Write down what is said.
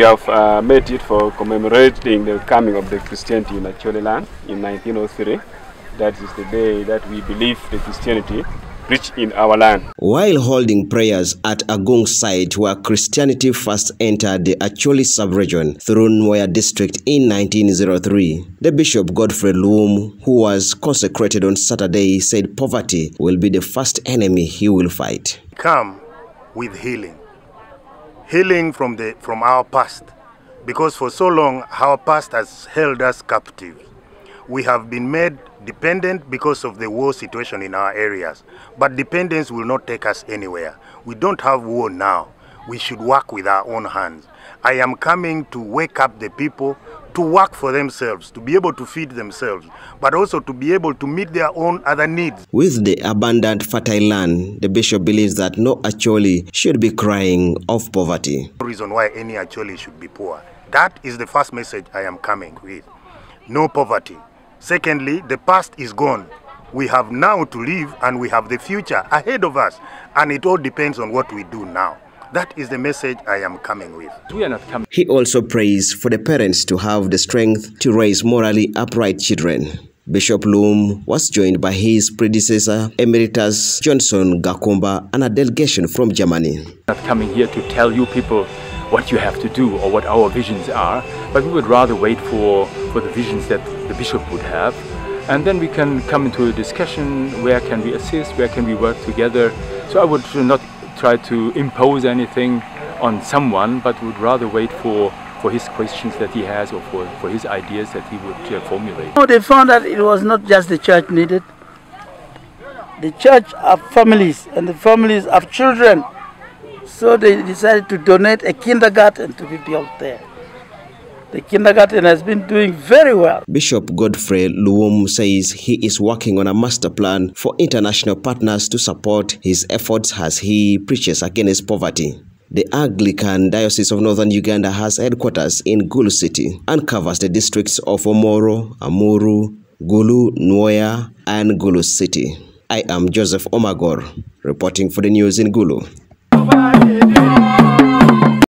We have made it for commemorating the coming of the Christianity in Acholi land in 1903. That is the day that we believe the Christianity reached in our land. While holding prayers at Agung site where Christianity first entered the Acholi subregion through Nwaya district in 1903, the Bishop Godfrey Loum, who was consecrated on Saturday, said poverty will be the first enemy he will fight. Come with healing. Healing from our past, because for so long our past has held us captive. We have been made dependent because of the war situation in our areas, but dependence will not take us anywhere. We don't have war now. We should work with our own hands. I am coming to wake up the people to work for themselves, to be able to feed themselves, but also to be able to meet their own other needs. With the abundant fertile land, the bishop believes that no Acholi should be crying of poverty. No reason why any Acholi should be poor. That is the first message I am coming with. No poverty. Secondly, the past is gone. We have now to live and we have the future ahead of us, and it all depends on what we do now. That is the message I am coming with. We are not coming. He also prays for the parents to have the strength to raise morally upright children. Bishop Loum was joined by his predecessor, Emeritus Johnson Gakumba, and a delegation from Germany. Not coming here to tell you people what you have to do or what our visions are, but we would rather wait for the visions that the bishop would have, and then we can come into a discussion. Where can we assist? Where can we work together? So I would not try to impose anything on someone, but would rather wait for his questions that he has, or for his ideas that he would formulate. No, they found that it was not just the church needed. The church have families, and the families have children. So they decided to donate a kindergarten to be built there. The kindergarten has been doing very well. Bishop Godfrey Loum says he is working on a master plan for international partners to support his efforts as he preaches against poverty. The Anglican Diocese of Northern Uganda has headquarters in Gulu City and covers the districts of Omoro, Amuru, Gulu, Nwaya, and Gulu City. I am Joseph Omagor, reporting for the news in Gulu.